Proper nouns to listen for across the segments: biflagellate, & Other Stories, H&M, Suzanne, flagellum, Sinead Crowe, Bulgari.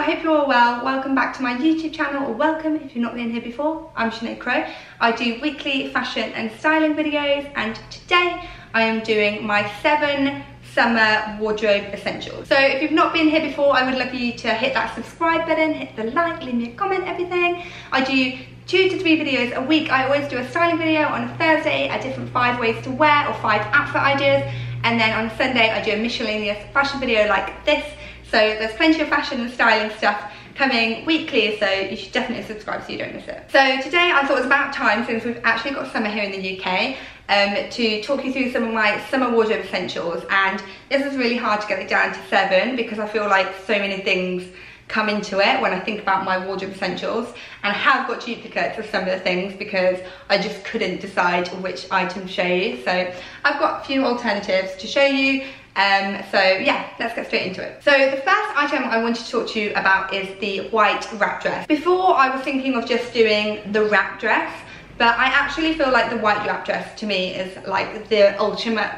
I hope you're all well. Welcome back to my YouTube channel, or welcome if you've not been here before. I'm Sinead Crowe. I do weekly fashion and styling videos, and today I am doing my 7 summer wardrobe essentials. So if you've not been here before, I would love you to hit that subscribe button, hit the like, leave me a comment, everything. I do 2 to 3 videos a week. I always do a styling video on a Thursday, a different 5 ways to wear or 5 outfit ideas. And then on Sunday, I do a miscellaneous fashion video like this. So there's plenty of fashion and styling stuff coming weekly, so you should definitely subscribe so you don't miss it. So today I thought it was about time, since we've actually got summer here in the UK, to talk you through some of my summer wardrobe essentials. And this is really hard to get it down to 7 because I feel like so many things come into it when I think about my wardrobe essentials, and I have got duplicates of some of the things because I just couldn't decide which item to show you. So I've got a few alternatives to show you. So yeah, let's get straight into it. So the first item I wanted to talk to you about is the white wrap dress. Before, I was thinking of just doing the wrap dress, but I actually feel like the white wrap dress to me is like the ultimate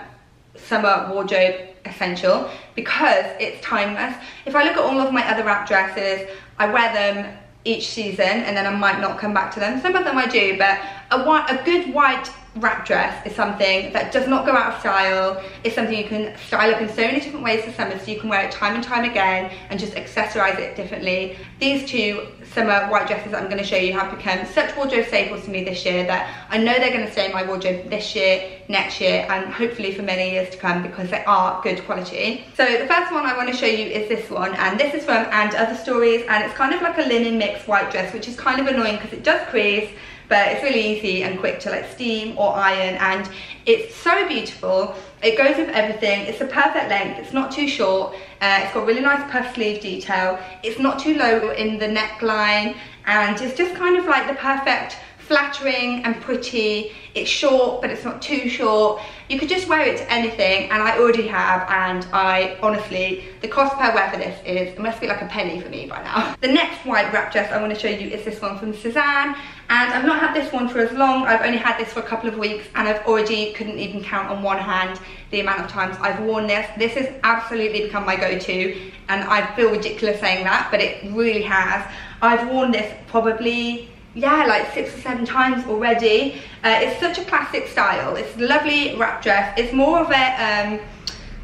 summer wardrobe essential because it's timeless. If I look at all of my other wrap dresses, I wear them each season and then I might not come back to them. Some of them I do, but a good white wrap dress is something that does not go out of style. It's something you can style up in so many different ways this summer, so you can wear it time and time again and just accessorize it differently. These 2 summer white dresses that I'm going to show you have become such wardrobe staples to me this year that I know they're going to stay in my wardrobe this year, next year, and hopefully for many years to come because they are good quality. So the first one I want to show you is this one, and this is from & Other Stories, and it's kind of like a linen mix white dress, which is kind of annoying because it does crease, but it's really easy and quick to like steam or iron, and it's so beautiful. It goes with everything. It's the perfect length. It's not too short. It's got really nice puff sleeve detail. It's not too low in the neckline, and it's just kind of like the perfect flattering and pretty. It's short, but it's not too short. You could just wear it to anything, and I already have, and I honestly, the cost per wear for this is, it must be like a penny for me by now. The next white wrap dress I want to show you is this one from Suzanne, and I've not had this one for as long. I've only had this for a couple of weeks, and I've already couldn't even count on one hand the amount of times I've worn this. This has absolutely become my go-to, and I feel ridiculous saying that, but it really has. I've worn this probably, yeah, like 6 or 7 times already. It's such a classic style. It's a lovely wrap dress. It's more of a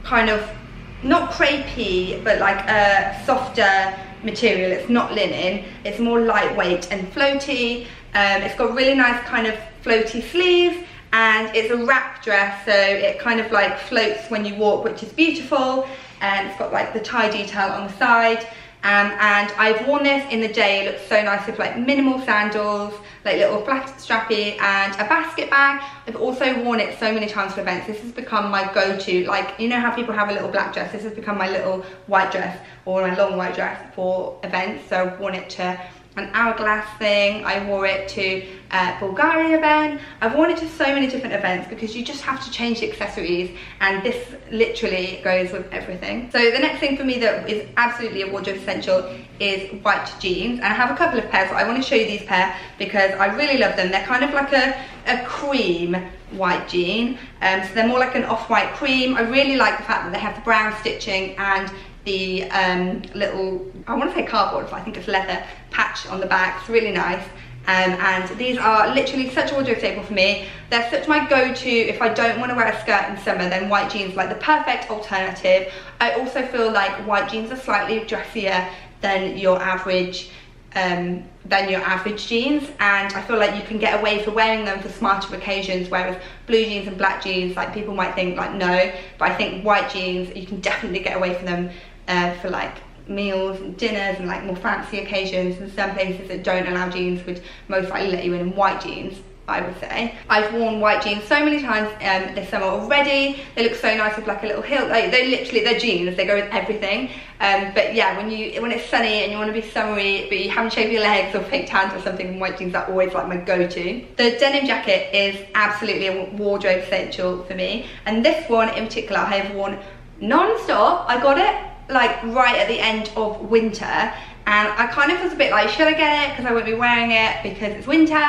kind of not crepey, but like a softer material. It's not linen. It's more lightweight and floaty. It's got really nice kind of floaty sleeves, and it's a wrap dress, so it kind of like floats when you walk, which is beautiful. And it's got like the tie detail on the side. And I've worn this in the day. It looks so nice with like minimal sandals, like little flat strappy, and a basket bag. I've also worn it so many times for events. This has become my go-to. Like, you know how people have a little black dress? This has become my little white dress, or my long white dress for events. So I've worn it to an hourglass thing. I wore it to a Bulgari event. I've worn it to so many different events because you just have to change the accessories, and this literally goes with everything. So the next thing for me that is absolutely a wardrobe essential is white jeans, and I have a couple of pairs. I want to show you these pair because I really love them. They're kind of like a cream white jean, so they're more like an off-white cream. I really like the fact that they have the brown stitching and the little, I want to say cardboard, but I think it's leather patch on the back. It's really nice. And these are literally such a wardrobe staple for me. They're such my go-to. If I don't want to wear a skirt in summer, then white jeans are like the perfect alternative. I also feel like white jeans are slightly dressier than your average jeans, and I feel like you can get away for wearing them for smarter occasions, whereas blue jeans and black jeans, like people might think like no, but I think white jeans you can definitely get away from them for like meals and dinners and like more fancy occasions, and some places that don't allow jeans would most likely let you in white jeans, I would say. I've worn white jeans so many times this summer already. They look so nice with like a little heel. Like, they literally, they're jeans, they go with everything. But yeah, when it's sunny and you want to be summery, but you haven't shaved your legs or fake tans or something, white jeans are always like my go-to. The denim jacket is absolutely a wardrobe essential for me. And this one in particular, I have worn non-stop. I got it like right at the end of winter. And I kind of was a bit like, should I get it? Because I won't be wearing it because it's winter.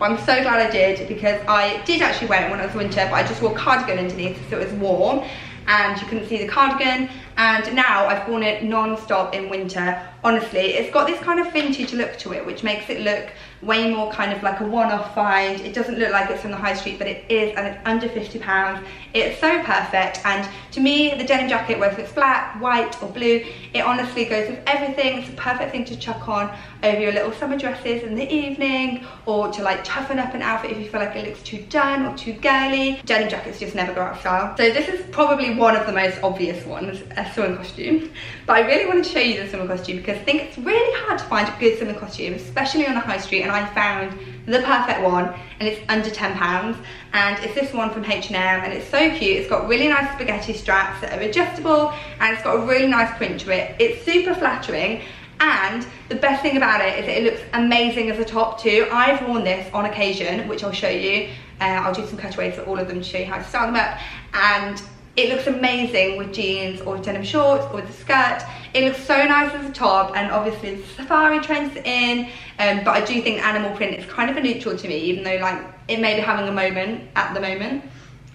But I'm so glad I did, because I did actually wear it when it was winter, but I just wore a cardigan underneath so it was warm and you couldn't see the cardigan. and now I've worn it non-stop in winter. Honestly, it's got this kind of vintage look to it, which makes it look way more kind of like a one-off find. It doesn't look like it's from the high street, but it is, and it's under £50. It's so perfect, and to me, the denim jacket, whether it's black, white or blue, it honestly goes with everything. It's a perfect thing to chuck on over your little summer dresses in the evening, or to like toughen up an outfit if you feel like it looks too done or too girly. Denim jackets just never go out of style. So this is probably one of the most obvious ones, a swimming costume. But I really wanted to show you the swimming costume because I think it's really hard to find a good swimming costume, especially on the high street, and I found the perfect one, and it's under £10, and it's this one from H&M, and it's so cute. It's got really nice spaghetti straps that are adjustable, and it's got a really nice print to it. It's super flattering, and the best thing about it is that it looks amazing as a top too. I've worn this on occasion, which I'll show you. I'll do some cutaways for all of them to show you how to style them up, and it looks amazing with jeans or denim shorts or with a skirt. It looks so nice as a top, and obviously the safari trends in, but I do think animal print is kind of a neutral to me, even though like it may be having a moment at the moment.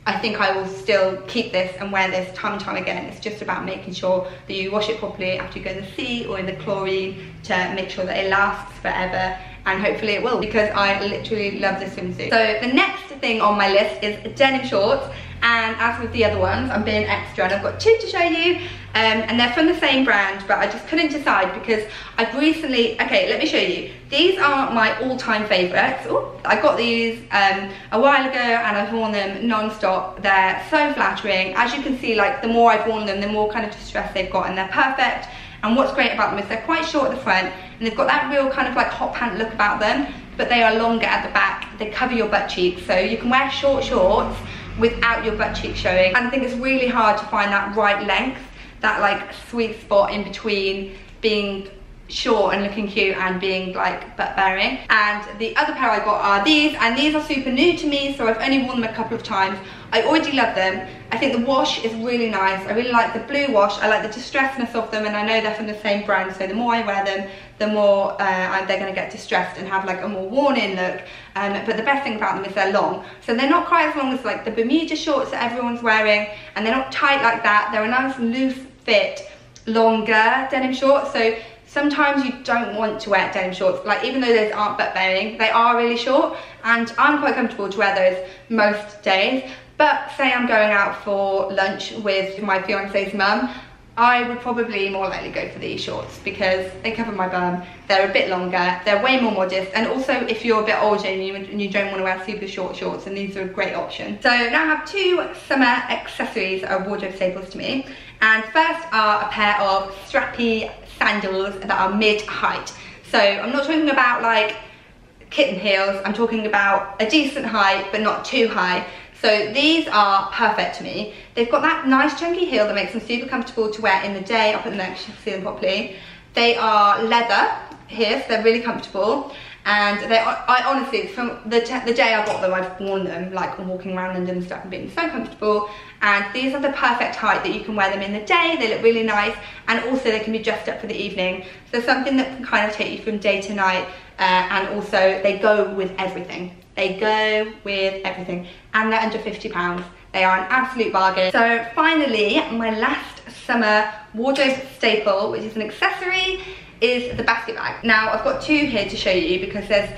I think I will still keep this and wear this time and time again. It's just about making sure that you wash it properly after you go in the sea or in the chlorine to make sure that it lasts forever, and hopefully it will, because I literally love this swimsuit. So the next thing on my list is denim shorts, and as with the other ones, I'm being extra and I've got two to show you, and they're from the same brand, but I just couldn't decide because I've recently, okay, let me show you. These are my all-time favorites. Ooh, I got these a while ago, and I've worn them non-stop. They're so flattering. As you can see, like the more I've worn them, the more kind of distress they've got, and they're perfect. And what's great about them is they're quite short at the front, and they've got that real kind of like hot pant look about them, but they are longer at the back. They cover your butt cheeks, so you can wear short shorts without your butt cheek showing. And I think it's really hard to find that right length, that like sweet spot in between being short and looking cute and being like butt bearing. And the other pair I got are these, and these are super new to me, so I've only worn them a couple of times. I already love them. I think the wash is really nice. I really like the blue wash. I like the distressedness of them, and I know they're from the same brand, so the more I wear them, the more they're going to get distressed and have like a more worn-in look. But the best thing about them is they're long, so they're not quite as long as like the Bermuda shorts that everyone's wearing, and they're not tight like that. They're a nice loose fit, longer denim shorts. So sometimes you don't want to wear denim shorts, like even though those aren't butt bearing, they are really short, and I'm quite comfortable to wear those most days. But say I'm going out for lunch with my fiance's mum, I would probably more likely go for these shorts because they cover my bum, they're a bit longer, they're way more modest, and also if you're a bit older and you don't want to wear super short shorts, then these are a great option. So now I have two summer accessories that are wardrobe staples to me, and first are a pair of strappy sandals that are mid-height. So I'm not talking about like kitten heels, I'm talking about a decent height but not too high. So these are perfect to me. They've got that nice chunky heel that makes them super comfortable to wear in the day. I'll put them there so you can see them properly. They are leather here, so they're really comfortable. And they are, I honestly, from the day I got them, I've worn them, like I'm walking around London and stuff and being so comfortable. And these are the perfect height that you can wear them in the day. They look really nice, and also they can be dressed up for the evening. So something that can kind of take you from day to night, and also they go with everything. They go with everything, and they're under £50. They are an absolute bargain. So finally, my last summer wardrobe staple, which is an accessory, is the basket bag. Now I've got two here to show you because there's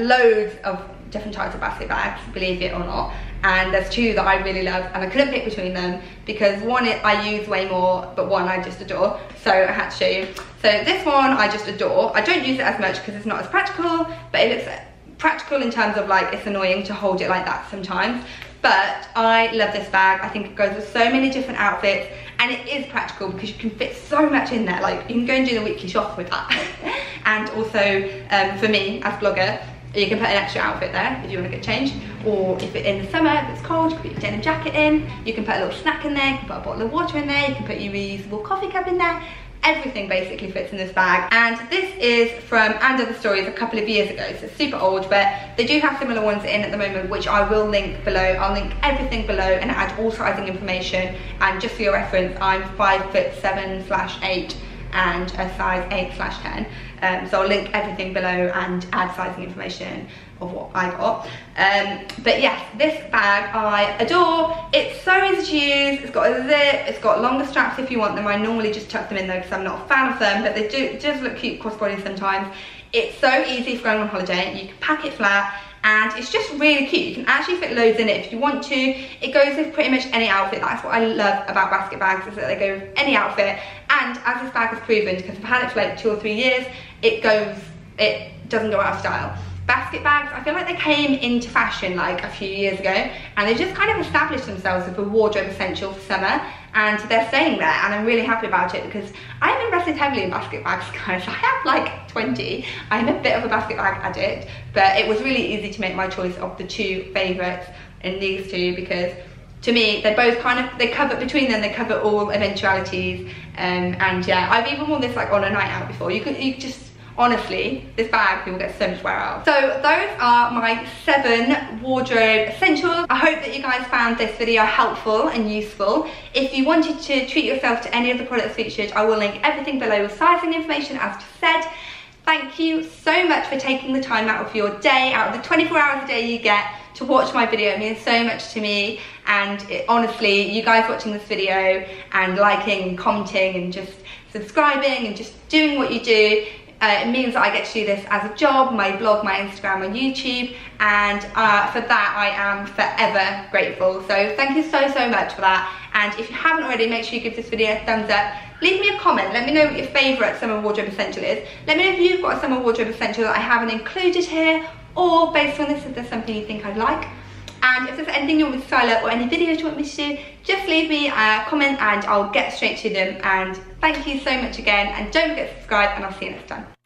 loads of different types of basket bags, believe it or not, and there's two that I really love, and I couldn't pick between them because one I use way more, but one I just adore, so I had to show you. So this one I just adore. I don't use it as much because it's not as practical, but it looks practical in terms of like it's annoying to hold it like that sometimes, but I love this bag. I think it goes with so many different outfits, and it is practical because you can fit so much in there. Like you can go and do the weekly shop with that and also for me as blogger, you can put an extra outfit there if you want to get changed, or if it's in the summer, if it's cold, you can put your denim jacket in, you can put a little snack in there, you can put a bottle of water in there, you can put your reusable coffee cup in there. Everything basically fits in this bag, and this is from & Other Stories a couple of years ago, so it's super old, but they do have similar ones in at the moment, which I will link below. I'll link everything below and add all sizing information. And just for your reference, I'm 5'7/8 and a size 8/10. So I'll link everything below and add sizing information of what I got. But yes, this bag I adore. It's so easy to use. It's got a zip, it's got longer straps if you want them. I normally just chuck them in though because I'm not a fan of them, but they do look cute crossbody sometimes. It's so easy for going on holiday. You can pack it flat and it's just really cute. You can actually fit loads in it if you want to. It goes with pretty much any outfit. That's what I love about basket bags, is that they go with any outfit. And as this bag has proven, because I've had it for like 2 or 3 years, it doesn't go out of style. Basket bags, I feel like they came into fashion like a few years ago and they just kind of established themselves as a wardrobe essential for summer, and they're staying there, and I'm really happy about it because I have invested heavily in basket bags, guys. I have like 20. I'm a bit of a basket bag addict, but it was really easy to make my choice of the two favourites in these two because to me they're both kind of, they cover all eventualities, and yeah, I've even worn this like on a night out before. You could just, honestly, this bag, people get so much wear out. So those are my 7 wardrobe essentials. I hope that you guys found this video helpful and useful. If you wanted to treat yourself to any of the products featured, I will link everything below with sizing information as just said. Thank you so much for taking the time out of your day, out of the 24 hours a day you get, to watch my video. It means so much to me, and honestly, you guys watching this video and liking and commenting and just subscribing and just doing what you do, it means that I get to do this as a job, my blog, my Instagram, my YouTube, and for that I am forever grateful. So thank you so, so much for that. And if you haven't already, make sure you give this video a thumbs up. Leave me a comment. Let me know what your favourite summer wardrobe essential is. Let me know if you've got a summer wardrobe essential that I haven't included here, or based on this, if there's something you think I'd like. And if there's anything you want me to style up or any videos you want me to do, just leave me a comment and I'll get straight to them. And thank you so much again, and don't forget to subscribe, and I'll see you next time.